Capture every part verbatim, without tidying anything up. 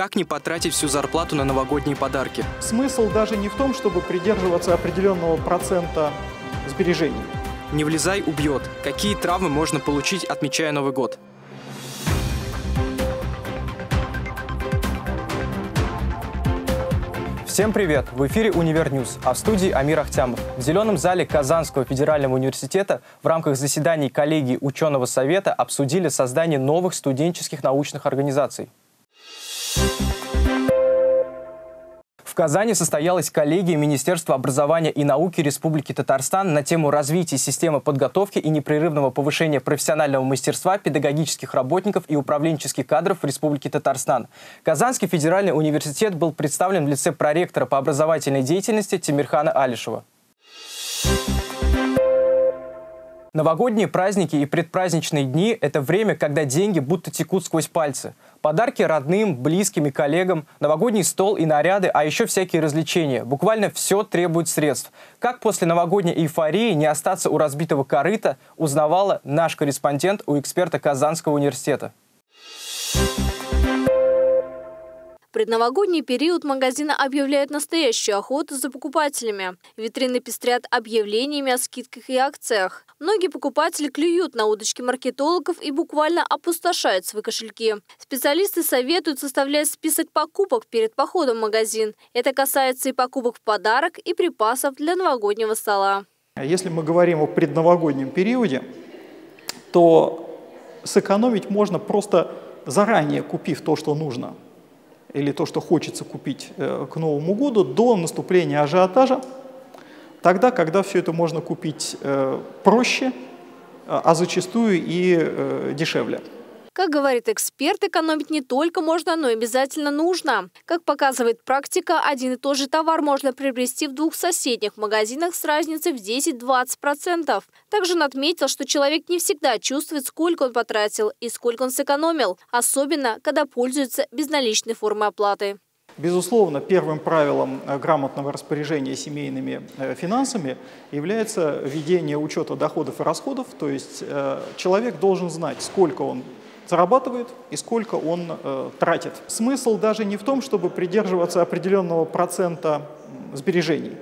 Как не потратить всю зарплату на новогодние подарки? Смысл даже не в том, чтобы придерживаться определенного процента сбережений. Не влезай, убьет. Какие травмы можно получить, отмечая Новый год? Всем привет! В эфире «Универньюз», а в студии Амир Ахтямов. В зеленом зале Казанского федерального университета в рамках заседаний коллегии ученого совета обсудили создание новых студенческих научных организаций. В Казани состоялась коллегия Министерства образования и науки Республики Татарстан на тему развития системы подготовки и непрерывного повышения профессионального мастерства педагогических работников и управленческих кадров в Республике Татарстан. Казанский федеральный университет был представлен в лице проректора по образовательной деятельности Темирхана Алишева. Новогодние праздники и предпраздничные дни – это время, когда деньги будто текут сквозь пальцы. Подарки родным, близким и коллегам, новогодний стол и наряды, а еще всякие развлечения. Буквально все требует средств. Как после новогодней эйфории не остаться у разбитого корыта, узнавала наш корреспондент у эксперта Казанского университета. В предновогодний период магазины объявляют настоящую охоту за покупателями. Витрины пестрят объявлениями о скидках и акциях. Многие покупатели клюют на удочки маркетологов и буквально опустошают свои кошельки. Специалисты советуют составлять список покупок перед походом в магазин. Это касается и покупок в подарок, и припасов для новогоднего стола. Если мы говорим о предновогоднем периоде, то сэкономить можно, просто заранее купив то, что нужно, или то, что хочется купить к Новому году, до наступления ажиотажа, тогда, когда все это можно купить проще, а зачастую и дешевле. Как говорит эксперт, экономить не только можно, но и обязательно нужно. Как показывает практика, один и тот же товар можно приобрести в двух соседних магазинах с разницей в десять-двадцать процентов. Также он отметил, что человек не всегда чувствует, сколько он потратил и сколько он сэкономил, особенно когда пользуется безналичной формой оплаты. Безусловно, первым правилом грамотного распоряжения семейными финансами является ведение учета доходов и расходов, то есть человек должен знать, сколько он зарабатывает и сколько он э, тратит. Смысл даже не в том, чтобы придерживаться определенного процента сбережений,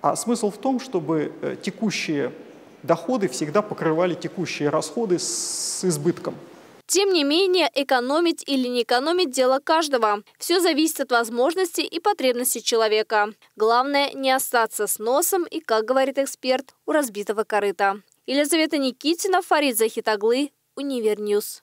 а смысл в том, чтобы текущие доходы всегда покрывали текущие расходы с избытком. Тем не менее, экономить или не экономить – дело каждого. Все зависит от возможностей и потребностей человека. Главное – не остаться с носом и, как говорит эксперт, у разбитого корыта. Елизавета Никитина, Фарид Захитаглы, Универньюз.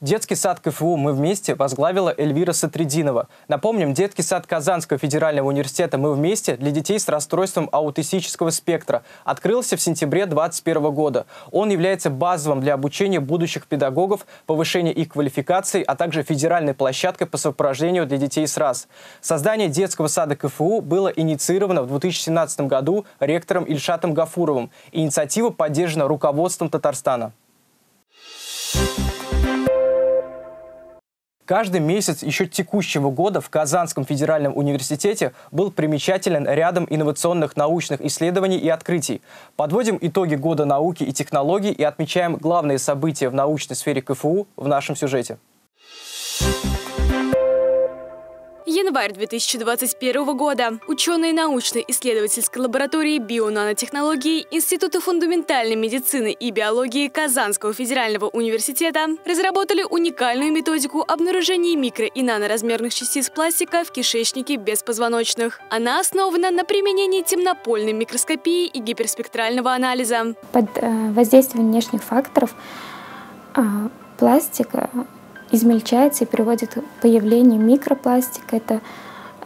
Детский сад КФУ «Мы вместе» возглавила Эльвира Сатридинова. Напомним, детский сад Казанского федерального университета «Мы вместе» для детей с расстройством аутистического спектра открылся в сентябре две тысячи двадцать первого года. Он является базовым для обучения будущих педагогов, повышения их квалификации, а также федеральной площадкой по сопровождению для детей с РАС. Создание детского сада КФУ было инициировано в две тысячи семнадцатом году ректором Ильшатом Гафуровым. Инициатива поддержана руководством Татарстана. Каждый месяц еще текущего года в Казанском федеральном университете был примечателен рядом инновационных научных исследований и открытий. Подводим итоги года науки и технологий и отмечаем главные события в научной сфере КФУ в нашем сюжете. Январь две тысячи двадцать первого года. Ученые научно-исследовательской лаборатории бионанотехнологий Института фундаментальной медицины и биологии Казанского федерального университета разработали уникальную методику обнаружения микро- и наноразмерных частиц пластика в кишечнике беспозвоночных. Она основана на применении темнопольной микроскопии и гиперспектрального анализа. Под воздействием внешних факторов пластика измельчается и приводит к появлению микропластика, это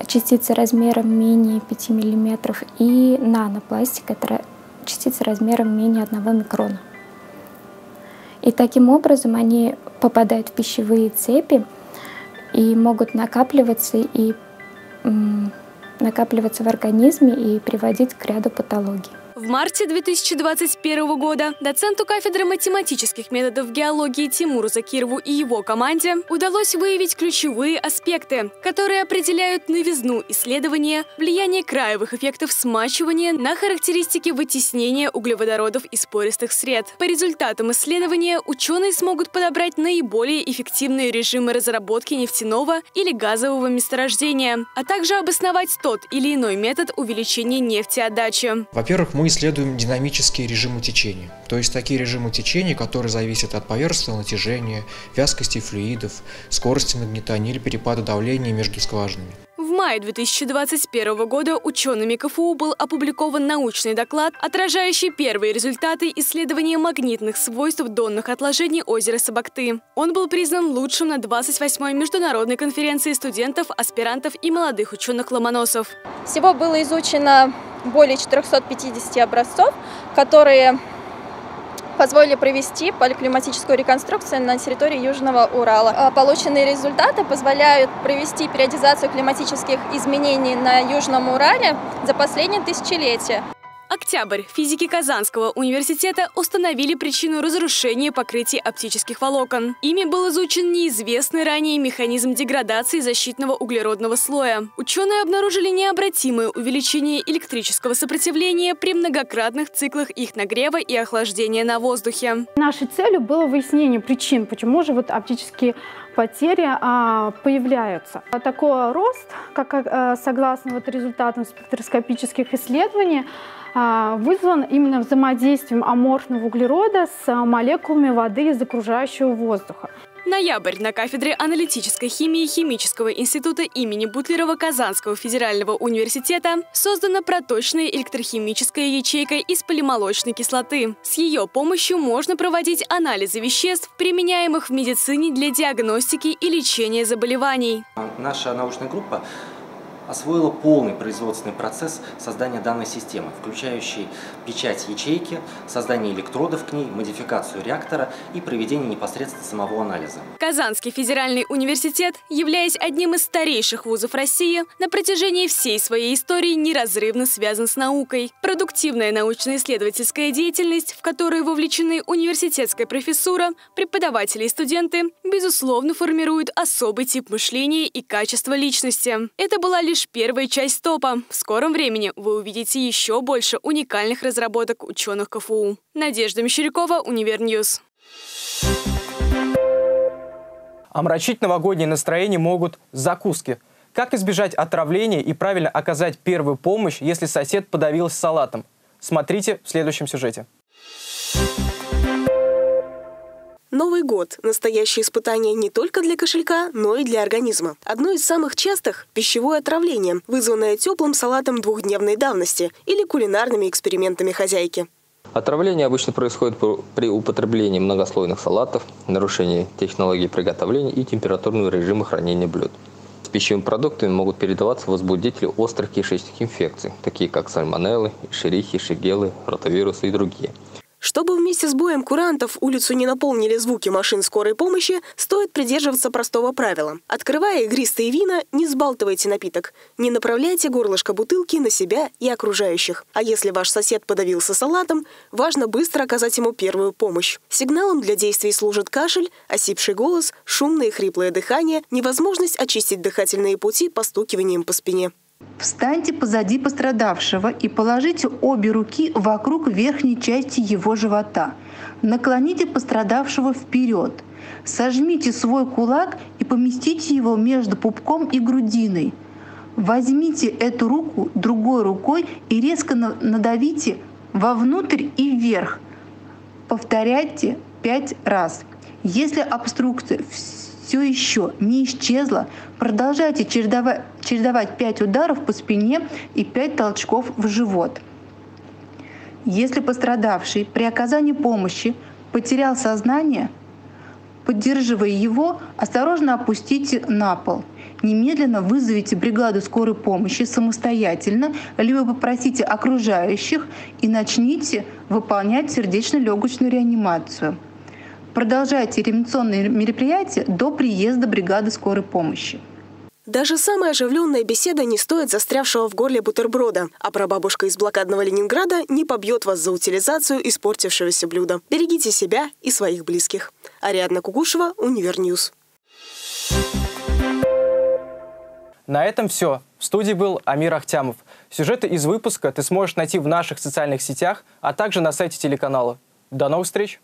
частицы размером менее пяти миллиметров, и нанопластик, это частицы размером менее одного микрона. И таким образом они попадают в пищевые цепи и могут накапливаться, и, накапливаться в организме и приводить к ряду патологий. В марте две тысячи двадцать первого года доценту кафедры математических методов геологии Тимуру Закирову и его команде удалось выявить ключевые аспекты, которые определяют новизну исследования, влияние краевых эффектов смачивания на характеристики вытеснения углеводородов из пористых сред. По результатам исследования ученые смогут подобрать наиболее эффективные режимы разработки нефтяного или газового месторождения, а также обосновать тот или иной метод увеличения нефтеотдачи. Во-первых, мы исследуем динамические режимы течения, то есть такие режимы течения, которые зависят от поверхностного натяжения, вязкости флюидов, скорости нагнетания или перепада давления между скважинами. В мае две тысячи двадцать первого года учеными КФУ был опубликован научный доклад, отражающий первые результаты исследования магнитных свойств донных отложений озера Сабакты. Он был признан лучшим на двадцать восьмой международной конференции студентов, аспирантов и молодых ученых-ломоносов. Всего было изучено более четырёхсот пятидесяти образцов, которые позволили провести палеоклиматическую реконструкцию на территории Южного Урала. Полученные результаты позволяют провести периодизацию климатических изменений на Южном Урале за последние тысячелетия. Октябрь. Физики Казанского университета установили причину разрушения покрытий оптических волокон. Ими был изучен неизвестный ранее механизм деградации защитного углеродного слоя. Ученые обнаружили необратимое увеличение электрического сопротивления при многократных циклах их нагрева и охлаждения на воздухе. Нашей целью было выяснение причин, почему же вот оптические потери а, появляются. Такой рост, как а, согласно вот результатам спектроскопических исследований, вызван именно взаимодействием аморфного углерода с молекулами воды из окружающего воздуха. Ноябрь. На кафедре аналитической химии Химического института имени Бутлерова Казанского федерального университета создана проточная электрохимическая ячейка из полимолочной кислоты. С ее помощью можно проводить анализы веществ, применяемых в медицине для диагностики и лечения заболеваний. Наша научная группа освоила полный производственный процесс создания данной системы, включающий печать ячейки, создание электродов к ней, модификацию реактора и проведение непосредственно самого анализа. Казанский федеральный университет, являясь одним из старейших вузов России, на протяжении всей своей истории неразрывно связан с наукой. Продуктивная научно-исследовательская деятельность, в которую вовлечены университетская профессура, преподаватели и студенты, безусловно, формирует особый тип мышления и качество личности. Это была лишь первая часть топа. В скором времени вы увидите еще больше уникальных разработок ученых КФУ. Надежда Мещерякова, Универньюз. Омрачить новогоднее настроение могут закуски. Как избежать отравления и правильно оказать первую помощь, если сосед подавился салатом? Смотрите в следующем сюжете. Новый год – настоящее испытание не только для кошелька, но и для организма. Одно из самых частых – пищевое отравление, вызванное теплым салатом двухдневной давности или кулинарными экспериментами хозяйки. Отравление обычно происходит при употреблении многослойных салатов, нарушении технологии приготовления и температурного режима хранения блюд. С пищевыми продуктами могут передаваться возбудители острых кишечных инфекций, такие как сальмонеллы, шерихи, шигелы, ротавирусы и другие. Чтобы вместе с боем курантов улицу не наполнили звуки машин скорой помощи, стоит придерживаться простого правила. Открывая игристые вина, не сбалтывайте напиток. Не направляйте горлышко бутылки на себя и окружающих. А если ваш сосед подавился салатом, важно быстро оказать ему первую помощь. Сигналом для действий служат кашель, осипший голос, шумное и хриплое дыхание, невозможность очистить дыхательные пути постукиванием по спине. Встаньте позади пострадавшего и положите обе руки вокруг верхней части его живота. Наклоните пострадавшего вперед. Сожмите свой кулак и поместите его между пупком и грудиной. Возьмите эту руку другой рукой и резко надавите вовнутрь и вверх. Повторяйте пять раз. Если обструкция все еще не исчезла, продолжайте чередовать, чередовать пять ударов по спине и пять толчков в живот. Если пострадавший при оказании помощи потерял сознание, поддерживая его, осторожно опустите на пол. Немедленно вызовите бригаду скорой помощи самостоятельно, либо попросите окружающих и начните выполнять сердечно-легочную реанимацию. Продолжайте реанимационные мероприятия до приезда бригады скорой помощи. Даже самая оживленная беседа не стоит застрявшего в горле бутерброда, а прабабушка из блокадного Ленинграда не побьет вас за утилизацию испортившегося блюда. Берегите себя и своих близких. Ариадна Кугушева, Универньюз. На этом все. В студии был Амир Ахтямов. Сюжеты из выпуска ты сможешь найти в наших социальных сетях, а также на сайте телеканала. До новых встреч!